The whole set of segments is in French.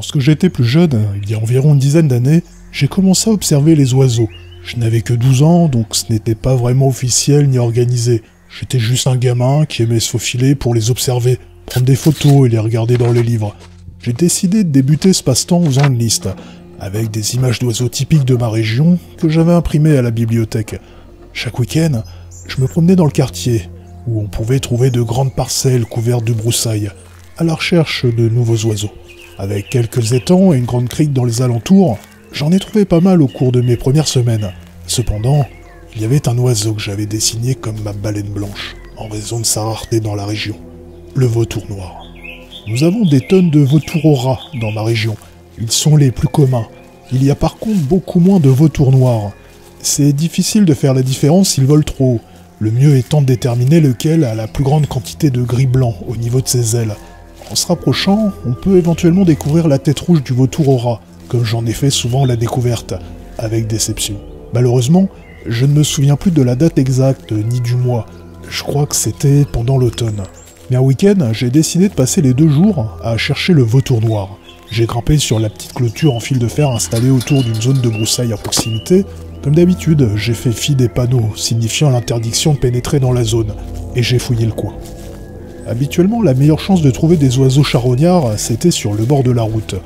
Lorsque j'étais plus jeune, il y a environ une dizaine d'années, j'ai commencé à observer les oiseaux. Je n'avais que 12 ans, donc ce n'était pas vraiment officiel ni organisé. J'étais juste un gamin qui aimait se faufiler pour les observer, prendre des photos et les regarder dans les livres. J'ai décidé de débuter ce passe-temps en faisant une liste, avec des images d'oiseaux typiques de ma région que j'avais imprimées à la bibliothèque. Chaque week-end, je me promenais dans le quartier, où on pouvait trouver de grandes parcelles couvertes de broussailles, à la recherche de nouveaux oiseaux. Avec quelques étangs et une grande crique dans les alentours, j'en ai trouvé pas mal au cours de mes premières semaines. Cependant, il y avait un oiseau que j'avais dessiné comme ma baleine blanche, en raison de sa rareté dans la région, le vautour noir. Nous avons des tonnes de vautours au rat dans ma région. Ils sont les plus communs. Il y a par contre beaucoup moins de vautours noirs. C'est difficile de faire la différence s'ils volent trop haut, le mieux étant de déterminer lequel a la plus grande quantité de gris-blanc au niveau de ses ailes. En se rapprochant, on peut éventuellement découvrir la tête rouge du vautour au rat, comme j'en ai fait souvent la découverte, avec déception. Malheureusement, je ne me souviens plus de la date exacte ni du mois, je crois que c'était pendant l'automne. Mais un week-end, j'ai décidé de passer les 2 jours à chercher le vautour noir. J'ai grimpé sur la petite clôture en fil de fer installée autour d'une zone de broussailles à proximité. Comme d'habitude, j'ai fait fi des panneaux signifiant l'interdiction de pénétrer dans la zone, et j'ai fouillé le coin. Habituellement, la meilleure chance de trouver des oiseaux charognards, c'était sur le bord de la route.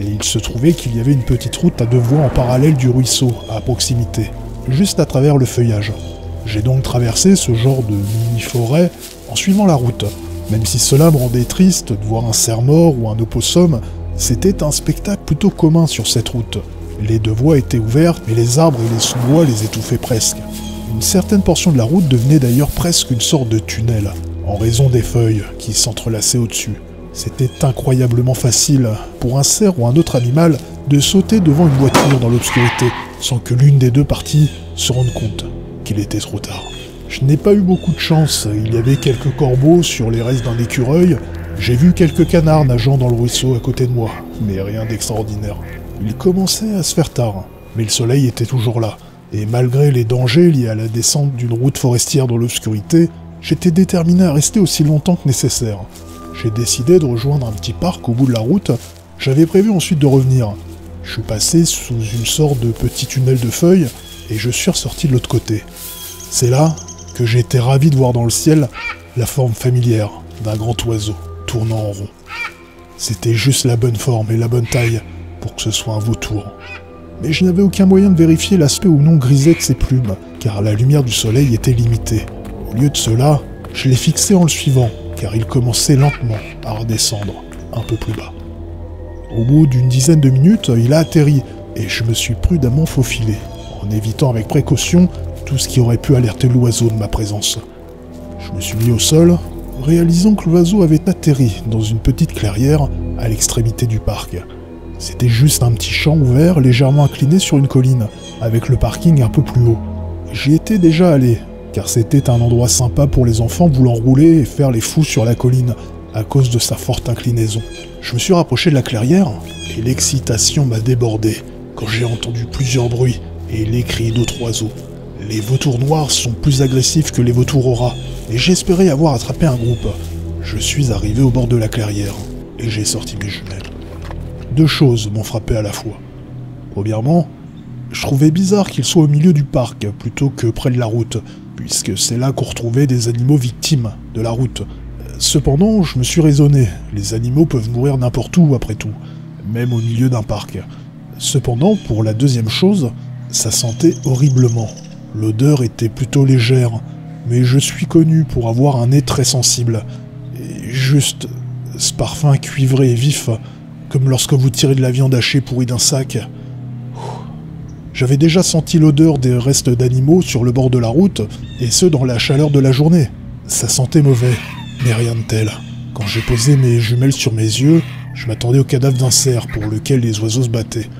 Et il se trouvait qu'il y avait une petite route à 2 voies en parallèle du ruisseau, à proximité, juste à travers le feuillage. J'ai donc traversé ce genre de mini-forêt en suivant la route. Même si cela me rendait triste de voir un cerf-mort ou un opossum, c'était un spectacle plutôt commun sur cette route. Les 2 voies étaient ouvertes, mais les arbres et les sous-bois les étouffaient presque. Une certaine portion de la route devenait d'ailleurs presque une sorte de tunnel, en raison des feuilles qui s'entrelaçaient au-dessus. C'était incroyablement facile, pour un cerf ou un autre animal, de sauter devant une voiture dans l'obscurité, sans que l'une des 2 parties se rende compte qu'il était trop tard. Je n'ai pas eu beaucoup de chance, il y avait quelques corbeaux sur les restes d'un écureuil, j'ai vu quelques canards nageant dans le ruisseau à côté de moi, mais rien d'extraordinaire. Il commençait à se faire tard, mais le soleil était toujours là, et malgré les dangers liés à la descente d'une route forestière dans l'obscurité, j'étais déterminé à rester aussi longtemps que nécessaire. J'ai décidé de rejoindre un petit parc au bout de la route, j'avais prévu ensuite de revenir. Je suis passé sous une sorte de petit tunnel de feuilles, et je suis ressorti de l'autre côté. C'est là que j'ai été ravi de voir dans le ciel la forme familière d'un grand oiseau tournant en rond. C'était juste la bonne forme et la bonne taille pour que ce soit un vautour. Mais je n'avais aucun moyen de vérifier l'aspect ou non grisé de ses plumes, car la lumière du soleil était limitée. Au lieu de cela, je l'ai fixé en le suivant, car il commençait lentement à redescendre, un peu plus bas. Au bout d'une dizaine de minutes, il a atterri, et je me suis prudemment faufilé, en évitant avec précaution tout ce qui aurait pu alerter l'oiseau de ma présence. Je me suis mis au sol, réalisant que l'oiseau avait atterri dans une petite clairière à l'extrémité du parc. C'était juste un petit champ ouvert légèrement incliné sur une colline, avec le parking un peu plus haut. J'y étais déjà allé, car c'était un endroit sympa pour les enfants voulant rouler et faire les fous sur la colline, à cause de sa forte inclinaison. Je me suis rapproché de la clairière, et l'excitation m'a débordé, quand j'ai entendu plusieurs bruits et les cris d'autres oiseaux. Les vautours noirs sont plus agressifs que les vautours au rat, et j'espérais avoir attrapé un groupe. Je suis arrivé au bord de la clairière, et j'ai sorti mes jumelles. 2 choses m'ont frappé à la fois. Premièrement, je trouvais bizarre qu'il soit au milieu du parc, plutôt que près de la route, puisque c'est là qu'on retrouvait des animaux victimes de la route. Cependant, je me suis raisonné, les animaux peuvent mourir n'importe où après tout, même au milieu d'un parc. Cependant, pour la 2e chose, ça sentait horriblement. L'odeur était plutôt légère, mais je suis connu pour avoir un nez très sensible. Et juste, ce parfum cuivré et vif, comme lorsque vous tirez de la viande hachée pourrie d'un sac. J'avais déjà senti l'odeur des restes d'animaux sur le bord de la route, et ce dans la chaleur de la journée. Ça sentait mauvais, mais rien de tel. Quand j'ai posé mes jumelles sur mes yeux, je m'attendais au cadavre d'un cerf pour lequel les oiseaux se battaient.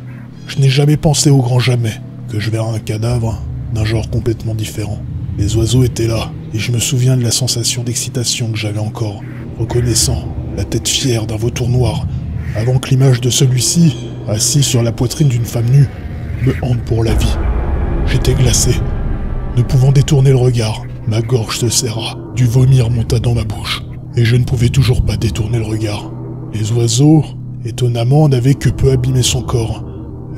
Je n'ai jamais pensé au grand jamais que je verrais un cadavre d'un genre complètement différent. Les oiseaux étaient là, et je me souviens de la sensation d'excitation que j'avais encore, reconnaissant la tête fière d'un vautour noir, avant que l'image de celui-ci, assis sur la poitrine d'une femme nue, me hante pour la vie. J'étais glacé, ne pouvant détourner le regard. Ma gorge se serra, du vomi remonta dans ma bouche, et je ne pouvais toujours pas détourner le regard. Les oiseaux Étonnamment, n'avait que peu abîmé son corps.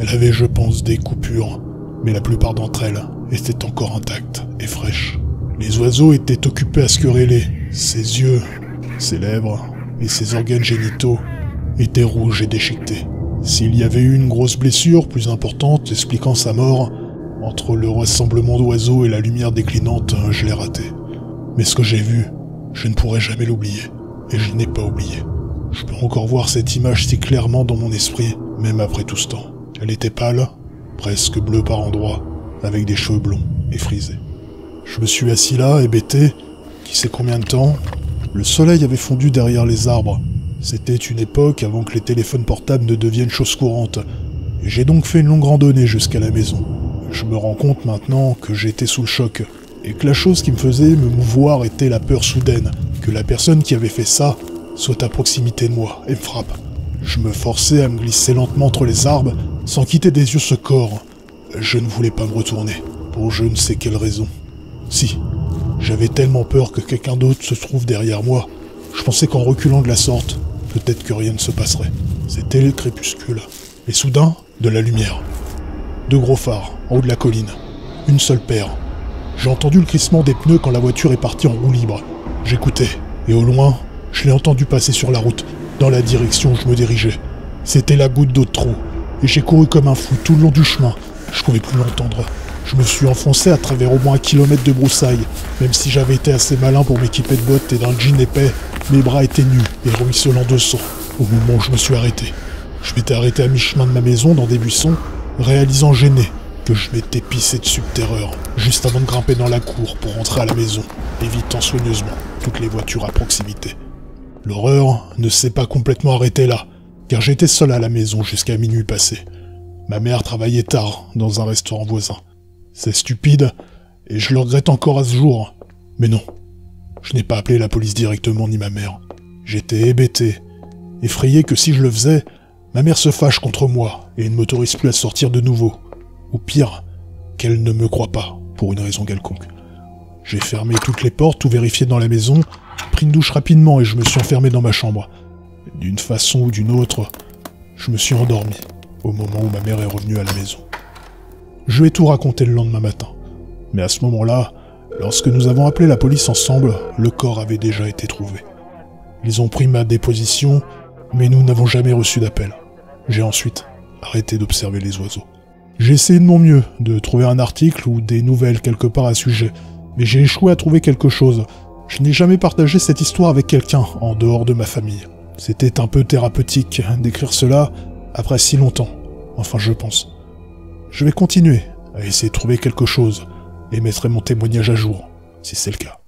Elle avait, je pense, des coupures, mais la plupart d'entre elles étaient encore intactes et fraîches. Les oiseaux étaient occupés à se quereller. Ses yeux, ses lèvres et ses organes génitaux étaient rouges et déchiquetés. S'il y avait eu une grosse blessure plus importante expliquant sa mort, entre le rassemblement d'oiseaux et la lumière déclinante, je l'ai raté. Mais ce que j'ai vu, je ne pourrai jamais l'oublier. Et je n'ai pas oublié. Je peux encore voir cette image si clairement dans mon esprit, même après tout ce temps. Elle était pâle, presque bleue par endroits, avec des cheveux blonds et frisés. Je me suis assis là, hébété, qui sait combien de temps. Le soleil avait fondu derrière les arbres. C'était une époque avant que les téléphones portables ne deviennent chose courante. J'ai donc fait une longue randonnée jusqu'à la maison. Je me rends compte maintenant que j'étais sous le choc, et que la chose qui me faisait me mouvoir était la peur soudaine, que la personne qui avait fait ça soit à proximité de moi et me frappe. Je me forçais à me glisser lentement entre les arbres, sans quitter des yeux ce corps. Je ne voulais pas me retourner, pour je ne sais quelle raison. Si, j'avais tellement peur que quelqu'un d'autre se trouve derrière moi, je pensais qu'en reculant de la sorte, peut-être que rien ne se passerait. C'était le crépuscule, et soudain, de la lumière. Deux gros phares, en haut de la colline. Une seule paire. J'ai entendu le crissement des pneus quand la voiture est partie en roue libre. J'écoutais, et au loin, je l'ai entendu passer sur la route, dans la direction où je me dirigeais. C'était la goutte d'eau de trop, et j'ai couru comme un fou tout le long du chemin. Je pouvais plus l'entendre. Je me suis enfoncé à travers au moins 1 kilomètre de broussailles. Même si j'avais été assez malin pour m'équiper de bottes et d'un jean épais, mes bras étaient nus et ruisselants de sang au moment où je me suis arrêté. Je m'étais arrêté à mi-chemin de ma maison dans des buissons, réalisant gêné que je m'étais pissé dessus de terreur, juste avant de grimper dans la cour pour rentrer à la maison, évitant soigneusement toutes les voitures à proximité. L'horreur ne s'est pas complètement arrêtée là, car j'étais seul à la maison jusqu'à minuit passé. Ma mère travaillait tard dans un restaurant voisin. C'est stupide, et je le regrette encore à ce jour. Mais non, je n'ai pas appelé la police directement ni ma mère. J'étais hébété, effrayé que si je le faisais, ma mère se fâche contre moi et ne m'autorise plus à sortir de nouveau. Ou pire, qu'elle ne me croit pas, pour une raison quelconque. J'ai fermé toutes les portes, tout vérifié dans la maison, pris une douche rapidement et je me suis enfermé dans ma chambre. D'une façon ou d'une autre, je me suis endormi au moment où ma mère est revenue à la maison. Je lui ai tout raconté le lendemain matin. Mais à ce moment-là, lorsque nous avons appelé la police ensemble, le corps avait déjà été trouvé. Ils ont pris ma déposition, mais nous n'avons jamais reçu d'appel. J'ai ensuite arrêté d'observer les oiseaux. J'ai essayé de mon mieux de trouver un article ou des nouvelles quelque part à ce sujet, mais j'ai échoué à trouver quelque chose. Je n'ai jamais partagé cette histoire avec quelqu'un en dehors de ma famille. C'était un peu thérapeutique d'écrire cela après si longtemps, enfin je pense. Je vais continuer à essayer de trouver quelque chose et mettrai mon témoignage à jour, si c'est le cas.